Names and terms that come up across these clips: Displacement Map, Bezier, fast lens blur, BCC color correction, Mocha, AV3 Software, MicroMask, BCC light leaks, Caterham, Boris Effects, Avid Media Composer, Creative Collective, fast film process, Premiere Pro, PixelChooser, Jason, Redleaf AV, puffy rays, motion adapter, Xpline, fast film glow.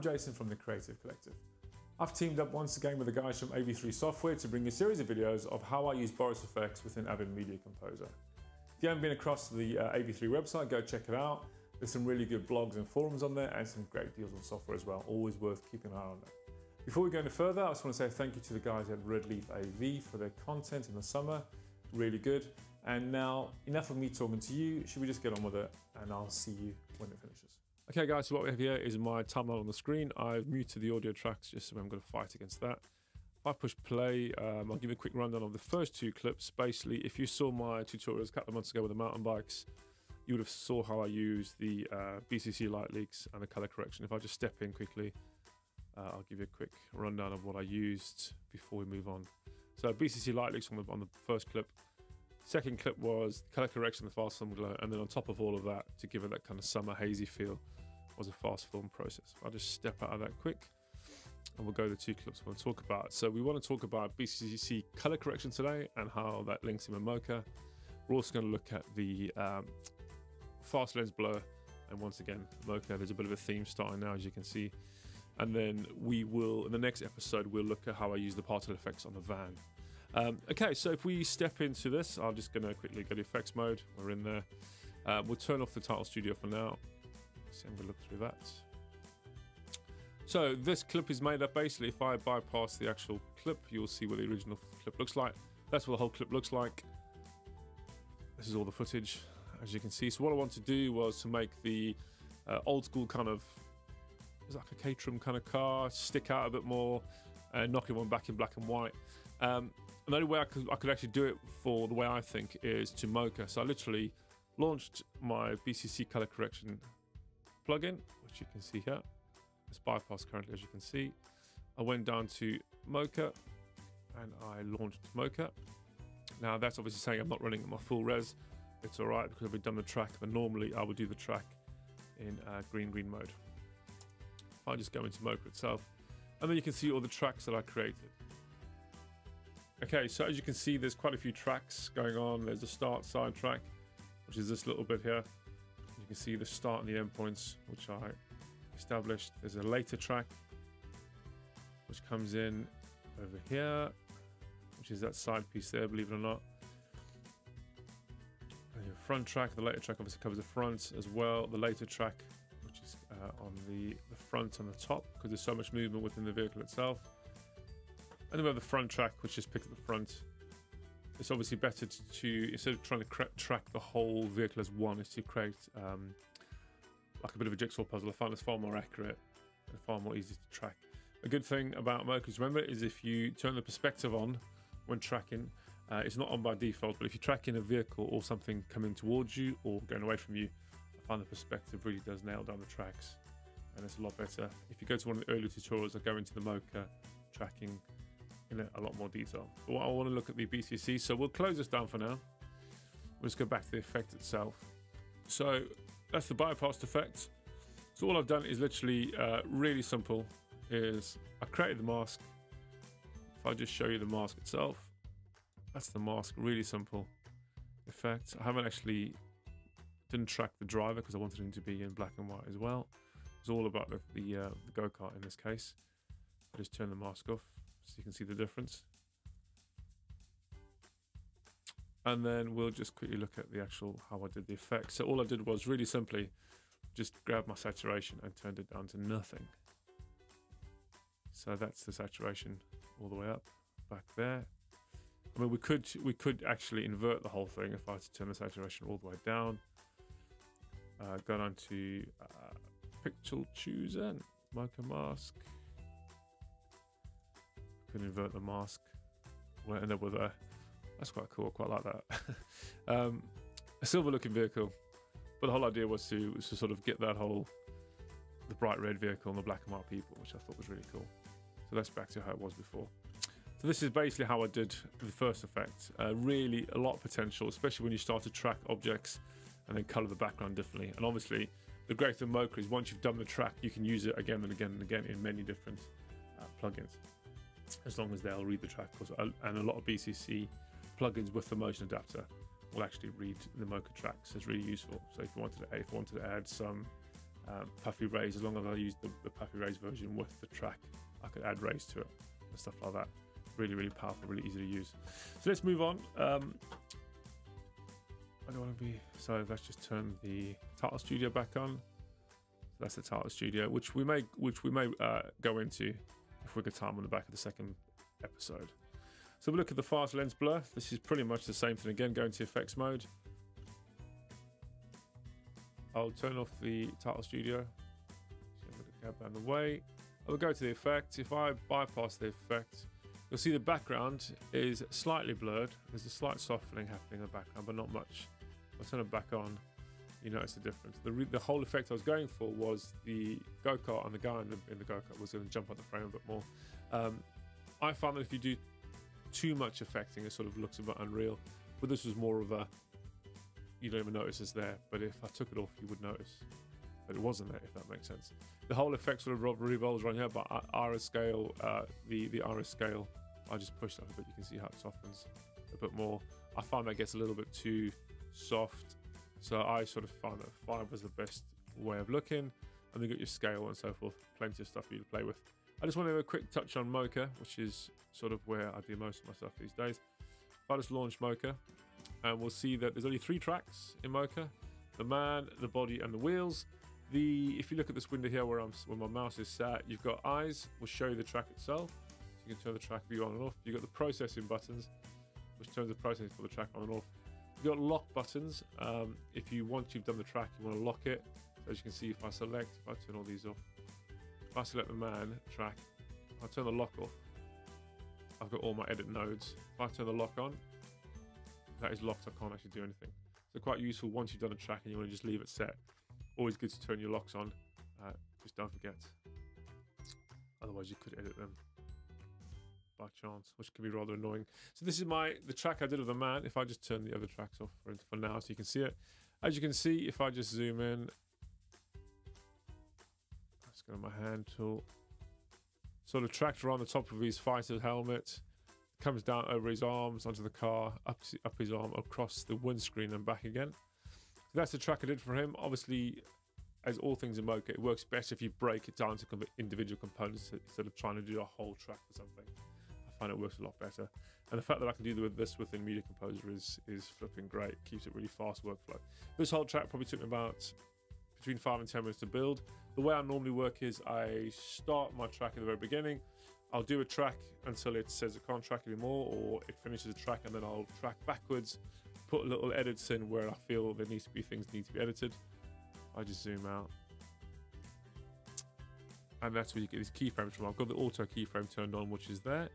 I'm Jason from the Creative Collective. I've teamed up once again with the guys from AV3 Software to bring you a series of videos of how I use Boris Effects within Avid Media Composer. If you haven't been across to the AV3 website, go check it out. There's some really good blogs and forums on there and some great deals on software as well, always worth keeping an eye on there. Before we go any further, I just want to say thank you to the guys at Redleaf AV for their content in the summer, really good. And now, enough of me talking to you, should we just get on with it? And I'll see you when it finishes. Okay guys, so what we have here is my timeline on the screen. I've muted the audio tracks just so I'm going to fight against that. If I push play, I'll give you a quick rundown of the first two clips. Basically, if you saw my tutorials a couple of months ago with the mountain bikes, you would have saw how I use the BCC light leaks and the color correction. If I just step in quickly, I'll give you a quick rundown of what I used before we move on. So BCC light leaks on the first clip. Second clip was color correction, the fast film glow, and then on top of all of that, to give it that kind of summer hazy feel, was a fast film process. I'll just step out of that quick, and we'll go to the two clips we want to talk about. So we want to talk about BCC color correction today and how that links in with Mocha. We're also going to look at the fast lens blur, and once again, Mocha. There's a bit of a theme starting now, as you can see. And then we will, in the next episode, we'll look at how I use the particle effects on the van. Okay, so if we step into this, I'm just going to quickly go to effects mode. We're in there. We'll turn off the title studio for now. So I'm going to look through that. So this clip is made up basically, if I bypass the actual clip, you'll see what the original clip looks like. That's what the whole clip looks like. This is all the footage, as you can see. So what I want to do was to make the old school kind of, it's like a Caterham kind of car, stick out a bit more, and knocking one back in black and white. And the only way I could actually do it for the way I think is to Mocha. So I literally launched my BCC color correction plugin, which you can see here. It's bypassed currently, as you can see. I went down to Mocha and I launched Mocha. Now that's obviously saying I'm not running at my full res. It's all right because I've done the track, but normally I would do the track in green mode. I just go into Mocha itself, and then you can see all the tracks that I created. Okay, so as you can see, there's quite a few tracks going on. There's the start side track, which is this little bit here. You can see the start and the end points, which I established. There's a later track, which comes in over here, which is that side piece there, believe it or not. And your front track, the later track obviously covers the front as well. The later track, which is on the front on the top, because there's so much movement within the vehicle itself. And then we have the front track, which just picks up the front. It's obviously better to instead of trying to track the whole vehicle as one, is to create like a bit of a jigsaw puzzle. I find it's far more accurate and far more easy to track. A good thing about Mocha, remember, is if you turn the perspective on when tracking, it's not on by default, but if you're tracking a vehicle or something coming towards you or going away from you, and the perspective really does nail down the tracks, and it's a lot better. If you go to one of the earlier tutorials, I go into the Mocha tracking in a lot more detail. But what I want to look at the BCC, so we'll close this down for now. We'll just go back to the effect itself. So that's the bypassed effect. So all I've done is literally really simple, is I created the mask. If I just show you the mask itself, that's the mask, really simple effect. I haven't actually didn't track the driver because I wanted him to be in black and white as well. It's all about the go-kart in this case. I just turn the mask off so you can see the difference. And then we'll just quickly look at the actual, how I did the effect. So all I did was really simply just grab my saturation and turned it down to nothing. So that's the saturation all the way up back there. I mean, we could actually invert the whole thing if I had to turn the saturation all the way down. Going on to PixelChooser, MicroMask. Could invert the mask. We'll end up with a. That's quite cool. I quite like that. A silver-looking vehicle, but the whole idea was to sort of get that whole the bright red vehicle and the black and white people, which I thought was really cool. So that's back to how it was before. So this is basically how I did the first effect. Really a lot of potential, especially when you start to track objects and then color the background differently. And obviously the great thing about Mocha is once you've done the track, you can use it again and again and again in many different plugins, as long as they'll read the track. And a lot of BCC plugins with the motion adapter will actually read the Mocha track. So it's really useful. So if you wanted to add some puffy rays. As long as I use the puffy rays version with the track, I could add rays to it and stuff like that. Really, really powerful, really easy to use. So let's move on. I don't want to be, so let's just turn the title studio back on. So that's the title studio, which we may go into if we get time on the back of the second episode. So we look at the fast lens blur. This is pretty much the same thing again. Go into effects mode. I'll turn off the title studio. So I'm going to go down the way. I'll go to the effect. If I bypass the effect, you'll see the background is slightly blurred. There's a slight softening happening in the background, but not much. I'll turn it back on. You notice the difference. The whole effect I was going for was the go-kart, and the guy in the go-kart was going to jump on the frame a bit more. I found that if you do too much effecting, it sort of looks a bit unreal, but this was more of a, you don't even notice it's there, but if I took it off, you would notice. But it wasn't there, if that makes sense. The whole effect sort of revolves around here, but RS scale, the RS scale, I just pushed up a bit. You can see how it softens a bit more. I find that gets a little bit too soft, so I sort of find that 5 was the best way of looking. And then you got your scale and so forth, plenty of stuff for you to play with. I just want to have a quick touch on Mocha, which is sort of where I do most of my stuff these days. If I just launch Mocha, and we'll see that there's only 3 tracks in Mocha: the man, the body, and the wheels. If you look at this window here where my mouse is sat, you've got eyes, will show you the track itself. So you can turn the track view on and off. You've got the processing buttons, which turns the processing for the track on and off. You've got lock buttons. If you want, you've done the track, you want to lock it. So as you can see, if I select, if I turn all these off, if I select the man track, I turn the lock off. I've got all my edit nodes. If I turn the lock on, that is locked. I can't actually do anything. So quite useful once you've done a track and you want to just leave it set. Always good to turn your locks on, just don't forget. Otherwise you could edit them by chance, which can be rather annoying. So this is the track I did of the man. If I just turn the other tracks off for now so you can see it. As you can see, if I just zoom in, let's go to my hand tool. So the tractor on the top of his fighter's helmet comes down over his arms, onto the car, up his arm, across the windscreen and back again. So that's the track I did for him. Obviously, as all things in Mocha, it works best if you break it down to individual components instead of trying to do a whole track or something. I find it works a lot better. And the fact that I can do this within Media Composer is flipping great. Keeps it really fast workflow. This whole track probably took me about between 5 and 10 minutes to build. The way I normally work is I start my track at the very beginning. I'll do a track until it says it can't track anymore, or it finishes the track, and then I'll track backwards, put little edits in where I feel there needs to be things need to be edited. I just zoom out. And that's where you get these keyframes from. I've got the auto keyframe turned on, which is there.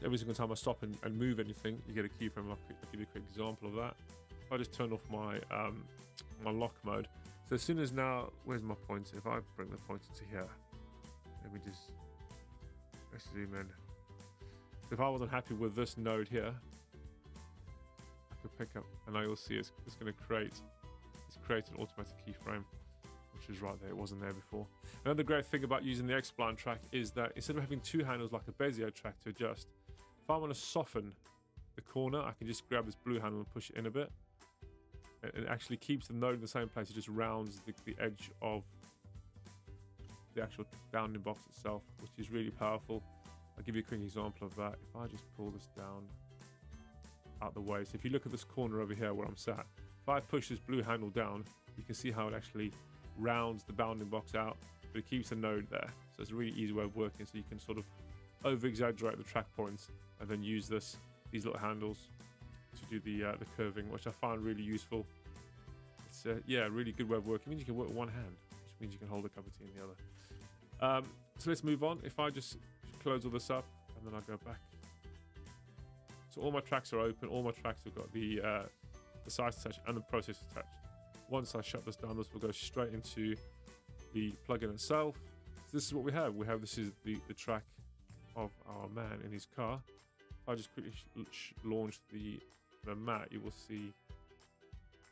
So every single time I stop and move anything, you get a keyframe. I'll give you a quick example of that. If I just turn off my my lock mode. So as soon as now, where's my pointer? If I bring the pointer to here, let me just, let's zoom in. So if I wasn't happy with this node here, I could pick up, and now you'll see it's going to create an automatic keyframe, which is right there. It wasn't there before. Another great thing about using the Xpline track is that instead of having 2 handles like a Bezier track to adjust, if I want to soften the corner, I can just grab this blue handle and push it in a bit. It actually keeps the node in the same place. It just rounds the edge of the actual bounding box itself, which is really powerful. I'll give you a quick example of that. If I just pull this down out the way, so if you look at this corner over here where I'm sat, if I push this blue handle down, you can see how it actually rounds the bounding box out, but it keeps the node there. So it's a really easy way of working. So you can sort of over exaggerate the track points and then use these little handles to do the curving, which I find really useful. It's yeah, really good way of working. It means you can work with one hand, which means you can hold a cup of tea in the other. So let's move on. If I just close all this up and then I go back, so all my tracks are open. All my tracks have got the size attached and the process attached. Once I shut this down, this will go straight into the plugin itself. So this is what we have. This is the track of our man in his car. If I just quickly launch the mat, you will see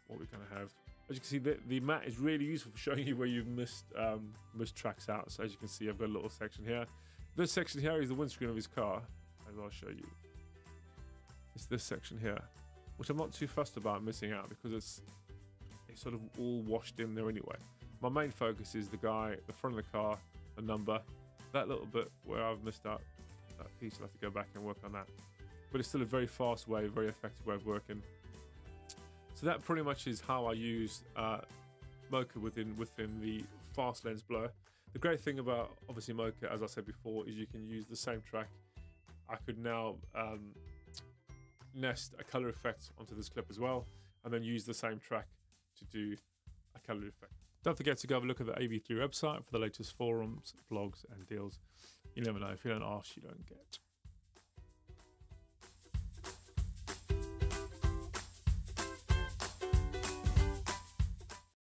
what we're going to have. As you can see, the mat is really useful for showing you where you've missed tracks out. So as you can see, I've got a little section here. This section here is the windscreen of his car, as I'll show you. It's this section here, which I'm not too fussed about missing out because it's sort of all washed in there anyway. My main focus is the guy at the front of the car, the number, that little bit where I've missed out that piece. I'll have to go back and work on that, but it's still a very fast way, very effective way of working. So that pretty much is how I use Mocha within the fast lens blur. The great thing about obviously Mocha, as I said before, is you can use the same track. I could now nest a color effect onto this clip as well, and then use the same track to do a color effect. Don't forget to go have a look at the AV3 website for the latest forums, blogs, and deals. You never know, if you don't ask, you don't get.